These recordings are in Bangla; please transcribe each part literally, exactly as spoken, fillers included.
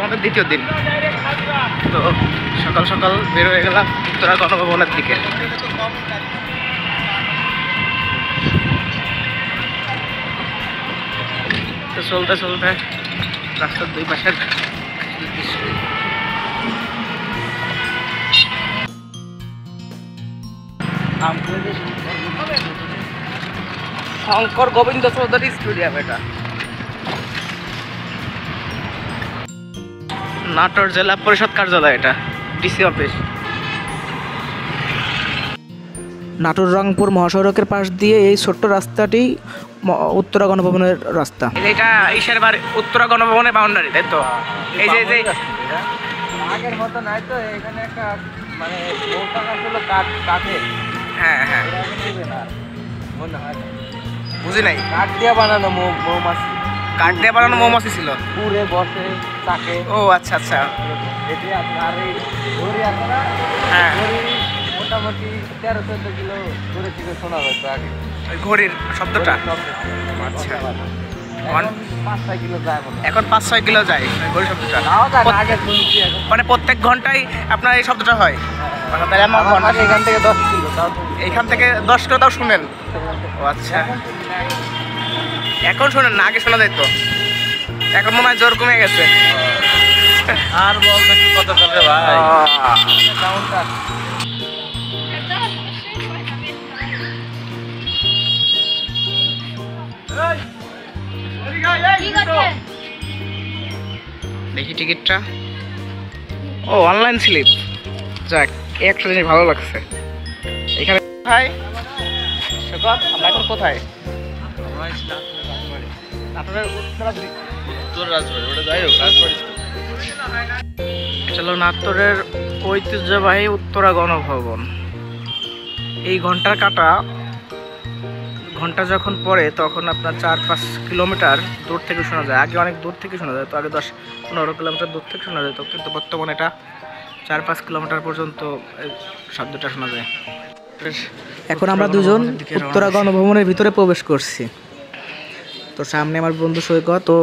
আমাদের দ্বিতীয় দিন। তো সকাল সকাল বের হয়ে গেলাম উত্তরা গণভবনের দিকে। তো চলতে চলতে রাস্তার দুই পাশের शंकर गोविंद चौधरी स्टेडियम एटा नाटोर जिला परिषद कार्यालय एटा डीसी ऑफिस नाटोर रंगपुर महासड़कर पास दिए ये छोट्ट रास्ताटी उत्तरा गणभवनेर रास्ता एटा ईशार बार उत्तरा गणभवनेर बाउंडारी ताई तो ए जे जे आगेर मतो नाई तो एखाने एकटा माने मोटा काटलो काट काटे হ্যাঁ হ্যাঁ মনে হয় বুঝি নাই কাঠ দিয়ে বানানো মৌমাছি কাঠ দিয়ে বানানো মৌমাছি ছিল পুরে বসে থাকে ও আচ্ছা আচ্ছা এটি আপনার এই ঘুরি আপনারা হ্যাঁ মোটামুটি তেরো চৌদ্দ কিলো ঘুরে থেকে শোনা হতো আগে ওই ঘুরির শব্দটা আচ্ছা এখন পাঁচ ছয় কিলো যায় এখন পাঁচ ছয় কিলো যায় ঘুরি শব্দটা আগে শুনছি এখন মানে প্রত্যেক ঘন্টায় আপনার এই শব্দটা হয় মানে তাহলে আমার ঘন্টা এখান থেকে দশ কিলো তাও এখান থেকে দশ কিলো তাও শুনেন ও আচ্ছা এখন শোনেন না আগে শোনা যেত এখন মনে হয় জোর কমে গেছে আর বলতে কি কত করবে ভাই সাউন্ডটা এই ওই গায় এই তো দেখি টিকিটটা ও অনলাইন স্লিপ যাক একটা জিনিস ভালো লাগছে এখানে ভাই শকত আমরা এখন কোথায় আমরা রাজবাড়ী তারপরে উত্তরাদি উত্তর রাজবাড়ী ওটা যাই হোক রাজবাড়ী চলো নাটোরের ঐতিহ্যবাহী উত্তরা গণভবন এই ঘন্টার কাটা ঘন্টা যখন পড়ে তখন আপনার চার পাঁচ কিলোমিটার দূর থেকে শোনা যায় আগে অনেক দূর থেকে শোনা যায় তো আগে দশ পনেরো কিলোমিটার দূর থেকে শোনা যায় তো কিন্তু বর্তমানে এটা চার পাঁচ কিলোমিটার পর্যন্ত শব্দটা শোনা যায় এখন আমরা দুজন উত্তরা গণভবনের ভিতরে প্রবেশ করছি তো সামনে আমার বন্ধু সৈকত তো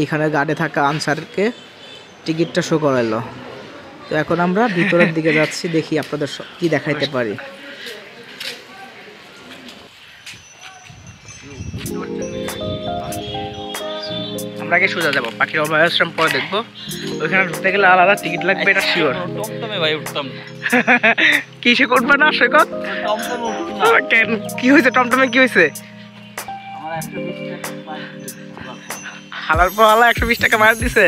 এইখানে গার্ডে থাকা আনসারকে টিকিটটা শো করালো তো এখন আমরা ভিতরের দিকে যাচ্ছি দেখি আপনাদের কি দেখাইতে পারি আমরা আগে সোজা যাবো পাখির অভয়াশ্রম পরে দেখবো ওইখানে ঢুকতে গেলে আলাদা টিকিট লাগবে এটা শিওর টমটমে ভাই উঠতাম কিসে করবে না সৈকত কি হয়েছে টমটমে কি হয়েছে হালার পর হালা একশো বিশ টাকা মার দিছে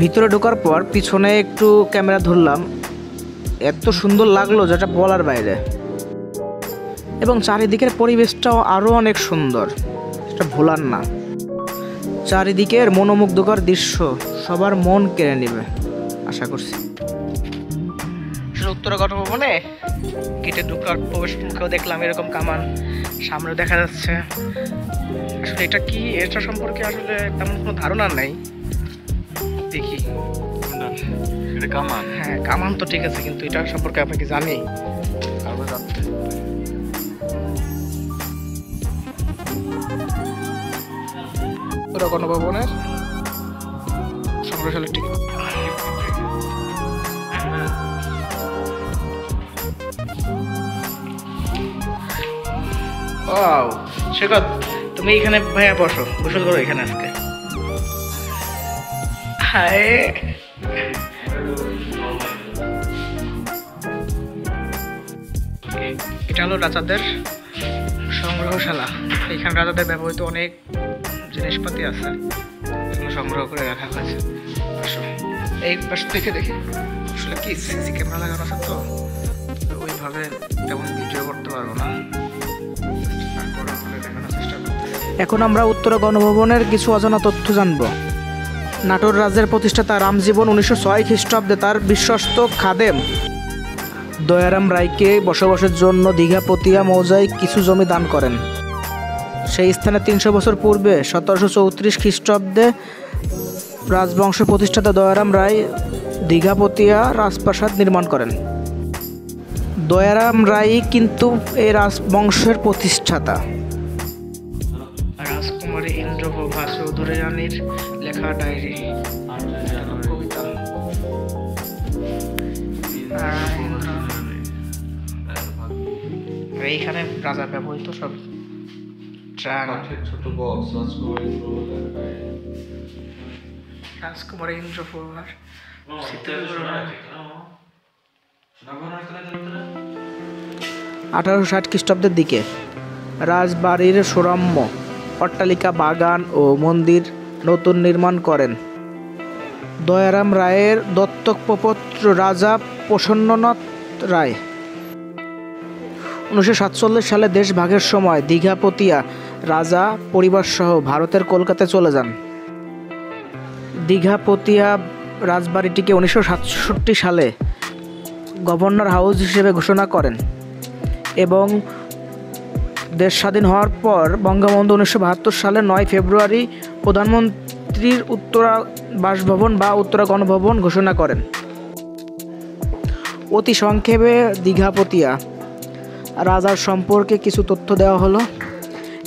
ভিতরে ঢোকার পর পিছনে একটু ক্যামেরা ধরলাম এত সুন্দর লাগলো যেটা বলার বাইরে এবং চারিদিকের পরিবেশটাও আরও অনেক সুন্দর সেটা ভোলার না চারিদিকের মনোমুগ্ধকর দৃশ্য সবার মন কেড়ে নেবে আশা করছি উত্তরা গণভবনে গেটে ঢোকার প্রবেশ মুখেও দেখলাম এরকম কামান সামনে দেখা যাচ্ছে আসলে এটা কি এটা সম্পর্কে আসলে তেমন কোনো ধারণা নেই দেখি এটা কামান হ্যাঁ কামান তো ঠিক আছে কিন্তু এটা সম্পর্কে আপনি কি জানি আমরা জানতে উত্তরা গণভবনের সংগ্রহশালী টিকিট ওয়াও শেখত তুমি এখানে ভাইয়া বসো গোসল করো এখানে আজকে হায় এটা হলো রাজাদের সংগ্রহশালা এখানে রাজাদের ব্যবহৃত অনেক জিনিসপাতি আছে এগুলো সংগ্রহ করে রাখা হয়েছে এই পাশ থেকে দেখি আসলে কি সিসি ক্যামেরা লাগানো আছে তো ওইভাবে তেমন ভিডিও করতে পারবো না এখন আমরা উত্তরা গণভবনের কিছু অজানা তথ্য জানব নাটোর রাজ্যের প্রতিষ্ঠাতা রামজীবন উনিশশো ছয় খ্রিস্টাব্দে তার বিশ্বস্ত খাদেম দয়ারাম রায়কে বসবাসের জন্য দিঘাপতিয়া মৌজায় কিছু জমি দান করেন সেই স্থানে তিনশো বছর পূর্বে সতেরোশো চৌত্রিশ খ্রিস্টাব্দে রাজবংশ প্রতিষ্ঠাতা দয়ারাম রায় দিঘাপতিয়া রাজপ্রাসাদ নির্মাণ করেন দয়ারাম রায় কিন্তু এই রাজবংশের প্রতিষ্ঠাতা রাজকুমারী ইন্দ্রপ্রভা চৌধুরী চৌধুরানীর লেখা ডায়েরি কবিতা এইখানে রাজা ব্যবহৃত সব ছোট বক্স রাজকুমার ইন্দ্র পৌহার আঠারোশো ষাট খ্রিস্টাব্দের দিকে রাজবাড়ির সুরম্য অট্টালিকা বাগান ও মন্দির নতুন নির্মাণ করেন। দয়ারাম রায়ের দত্তক প্রপত্র রাজা প্রসন্ননাথ রায়। উনিশশো সাতচল্লিশ সালে দেশ ভাগের সময় দিঘাপতিয়া রাজা পরিবারসহ ভারতের কলকাতায় চলে যান। দিঘাপতিয়া রাজবাড়িটিকে উনিশশো সাতষট্টি সালে গভর্নর হাউস হিসেবে ঘোষণা করেন এবং দেশ স্বাধীন হওয়ার পর বঙ্গবন্ধু উনিশশো বাহাত্তর সালে নয় ফেব্রুয়ারি প্রধানমন্ত্রীর উত্তরা বাসভবন বা উত্তরা গণভবন ঘোষণা করেন। অতি সংক্ষেপে দিঘাপতিয়া রাজার সম্পর্কে কিছু তথ্য দেওয়া হলো।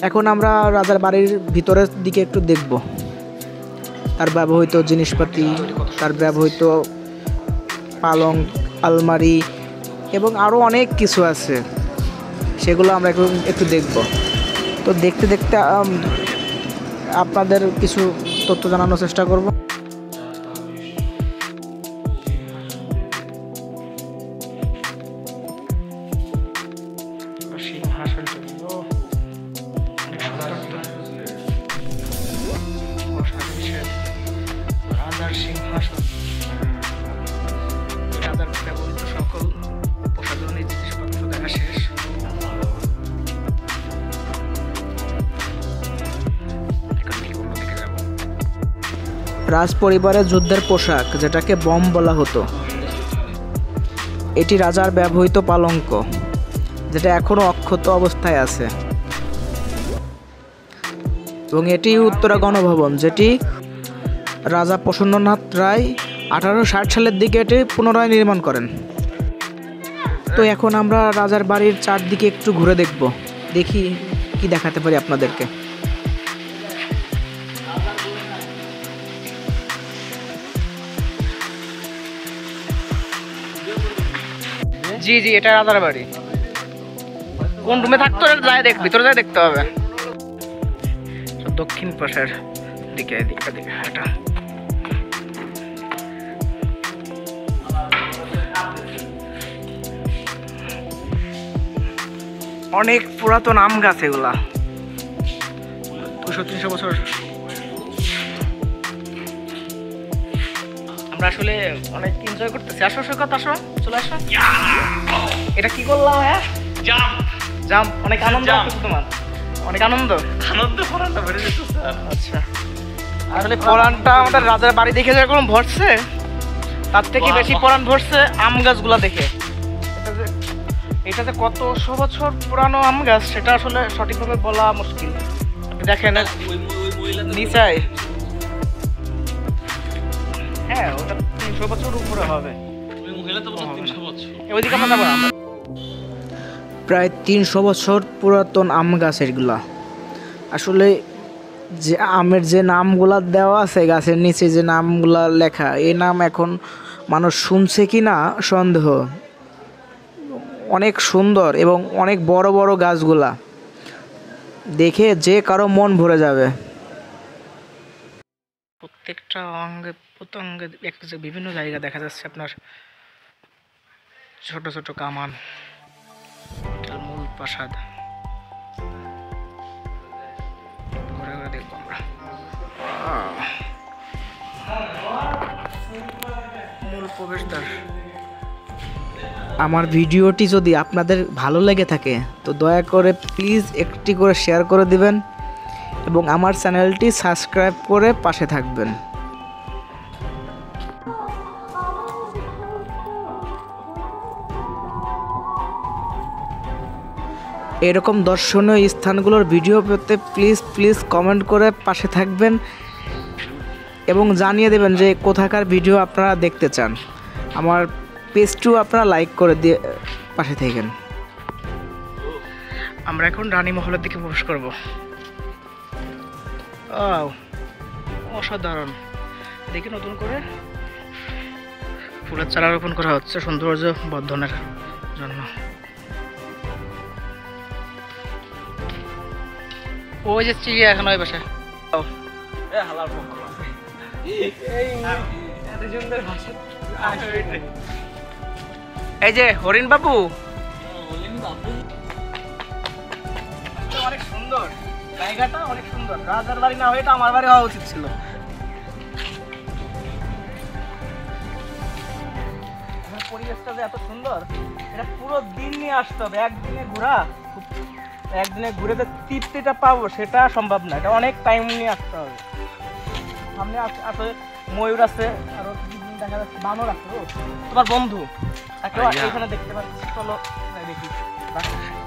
এখন আমরা রাজার বাড়ির ভিতরের দিকে একটু দেখব, তার ব্যবহৃত জিনিসপাতি, তার ব্যবহৃত পালঙ্ক, আলমারি এবং আরও অনেক কিছু আছে, সেগুলো আমরা একটু একটু দেখব। তো দেখতে দেখতে আপনাদের কিছু তথ্য জানানোর চেষ্টা করব। রাজ পরিবারের যুদ্ধের পোশাক, যেটাকে বম বলা হতো, এটি রাজার ব্যবহৃত পালঙ্ক, যেটা এখনও অক্ষত অবস্থায় আছে, এবং এটি উত্তরা গণভবন, যেটি রাজা প্রসন্ননাথ রায় আঠারোশো ষাট সালের দিকে এটি পুনরায় নির্মাণ করেন। তো এখন আমরা রাজার বাড়ির চারদিকে একটু ঘুরে দেখব, দেখি কি দেখাতে পারি আপনাদেরকে। জি জি, এটা রাজার বাড়ি। কোন রুমে থাকতো যায় দেখ, ভিতরে যায় দেখতে হবে। দক্ষিণ পাশের দিকে দিকটা দিকে হাঁটা। অনেক পুরাতন আম গাছ, এগুলা দুশো তিনশো বছর। আমরা আসলে অনেক এনজয় করতেছি। আসো সৈকত, আসো, চলে আসো। এটা কি করলাম? হ্যাঁ, জাম্প জাম্প। অনেক আনন্দ আছে তোমার? অনেক আনন্দ আনন্দ ফোরানটা বেড়ে যেত। আচ্ছা, আসলে ফোরানটা আমাদের রাজার বাড়ি দেখে যেরকম ভরছে, তার থেকে বেশি ফোরান ভরছে আম গাছগুলা দেখে। এটা যে কত শো বছর পুরানো আম গাছ, সেটা আসলে সঠিকভাবে বলা মুশকিল। আপনি দেখেন নিচায়, হ্যাঁ ওটা তিনশো বছর উপরে হবে। ওইদিকে আমরা যাবো। প্রায় তিনশো বছর পুরাতন আম গাছের গুলা, আসলে যে আমের যে নামগুলা দেওয়া আছে গাছের নিচে, যে নামগুলা লেখা, এই নাম এখন মানুষ শুনছে কি না সন্দেহ। অনেক সুন্দর এবং অনেক বড় বড় গাছগুলা দেখে যে কারো মন ভরে যাবে। প্রত্যেকটা অঙ্গে প্রত্যঙ্গে বিভিন্ন জায়গা দেখা যাচ্ছে আপনার ছোট ছোট কামান, মূল প্রাসাদ। ঘুরে ঘুরে দেখবো আমরা। মূল প্রবেশদ্বার। আমার ভিডিওটি যদি আপনাদের ভালো লেগে থাকে তো দয়া করে প্লিজ একটি করে শেয়ার করে দিবেন এবং আমার চ্যানেলটি সাবস্ক্রাইব করে পাশে থাকবেন। এরকম দর্শনীয় স্থানগুলোর ভিডিও পেতে প্লিজ প্লিজ কমেন্ট করে পাশে থাকবেন এবং জানিয়ে দেবেন যে কোথাকার ভিডিও আপনারা দেখতে চান। আমার পেজটিও আপনারা লাইক করে দিয়ে পাশে থাকেন। আমরা এখন রানী মহলের দিকে প্রবেশ করব। असाधारण देखिए नतून करे फुलेर चारा रोपण करा हच्छे सौंदर्य बर्धनेर जन्य। ओई जे चिड़िया एखोनो ओई पाशे ए हालार मुख खुला এই এত সুন্দর ভাষা আসলে এই যে হরিণ বাবু হরিণ বাবু অনেক সুন্দর জায়গাটা অনেক সুন্দর রাজার বাড়ি না হয়তো আমার বাড়ি হওয়া উচিত ছিল। পরিবেশটা যে এত সুন্দর এটা পুরো দিন নিয়ে আসতে হবে একদিনে ঘোরা একদিনে ঘুরে যে তৃপ্তিটা পাবো সেটা সম্ভব না এটা অনেক টাইম নিয়ে আসতে হবে। সামনে আছে ময়ূর আছে আর দেখা যাচ্ছে বানর আছে তোমার বন্ধু তাকে এখানে দেখতে পাচ্ছি চলো দেখি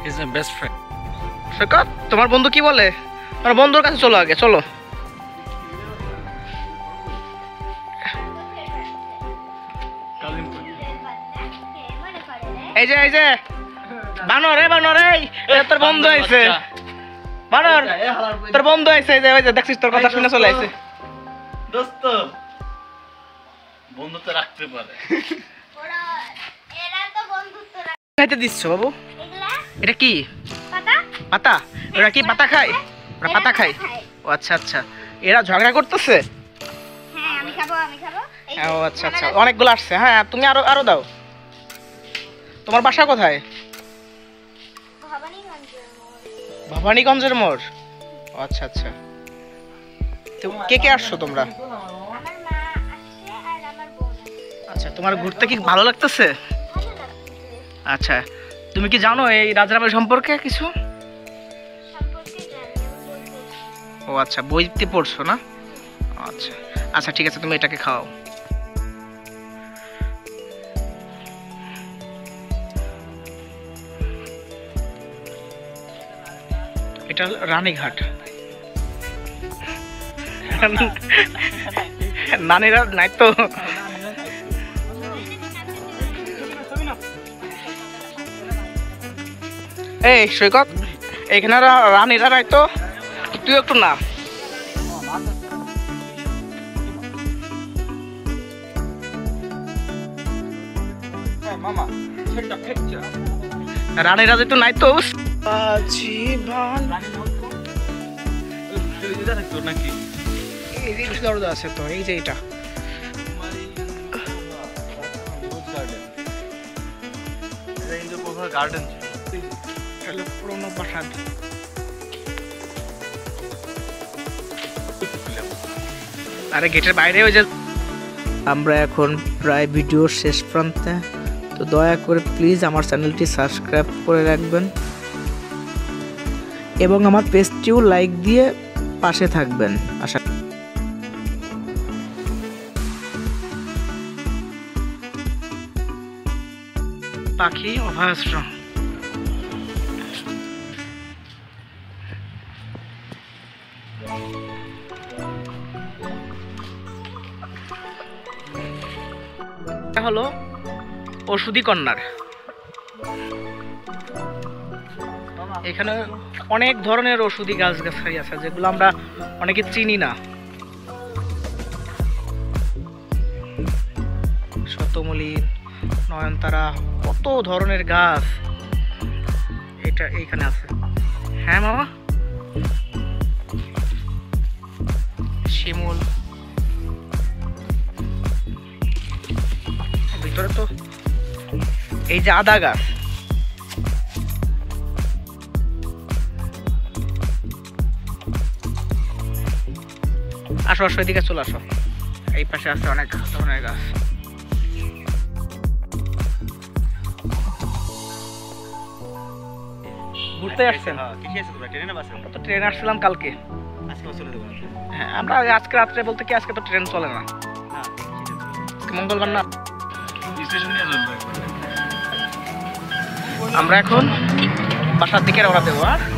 is my best friend Shankar তোমার বন্ধু কি বলে তোমার বন্ধুর কাছে চলো আগে চলো এই যে এই যে বানর এ বানর এই তোর বন্ধু আইছে বানর তোর বন্ধু আইছে এই যে ওই যে দেখছিস তোর কথা শুনে চলে আইছে। অনেকগুলো আসছে হ্যাঁ তুমি আরো আরো দাও। তোমার বাসা কোথায়? ভবানীগঞ্জের মোড়। আচ্ছা আচ্ছা কে কে আসছো তোমরা? আচ্ছা তোমার ঘুরতে কি ভালো লাগতেছে? আচ্ছা তুমি কি জানো এই রাজার বাড়ি সম্পর্কে কিছু? ও আচ্ছা বইতে পড়ছো না? আচ্ছা আচ্ছা ঠিক আছে তুমি এটাকে খাও। এটা রানীঘাট নানিরা নাই তো এই সৈকত এখানে রানীরা নাই তো তুই একটু না রানীরা যেহেতু নাই তো নাকি দরজা আছে তো এই যে এটা গার্ডেন পুরোনো প্রাসাদ আরে গেটের বাইরে ওই যে। আমরা এখন প্রায় ভিডিওর শেষ প্রান্তে তো দয়া করে প্লিজ আমার চ্যানেলটি সাবস্ক্রাইব করে রাখবেন এবং আমার পেজটিও লাইক দিয়ে পাশে থাকবেন আশা। পাখি অভয়াশ্রম হলো ওষুধি কন্যার এখানে অনেক ধরনের ওষুধি গাছ গাছালি আছে যেগুলো আমরা অনেকে চিনি না। শতমূলী নয়নতারা কত ধরনের গাছ এটা এইখানে আছে হ্যাঁ মামা শিমুল ভিতরে তো এই যে আদা গাছ আসো আসো এদিকে চলে আসো এই পাশে আছে অনেক ধরনের গাছ। ঘুরতে আসছেন? হ্যাঁ কিসে আসছেন তোমরা ট্রেনে না বাসে? আমরা তো ট্রেনে আসছিলাম কালকে আজকে চলে যাব। হ্যাঁ আমরা আজকে রাতে বলতে কি আজকে তো ট্রেন চলে না না মঙ্গলবার না স্টেশনে যাব। আমরা এখন বাসার দিকে রওনা দেব। আর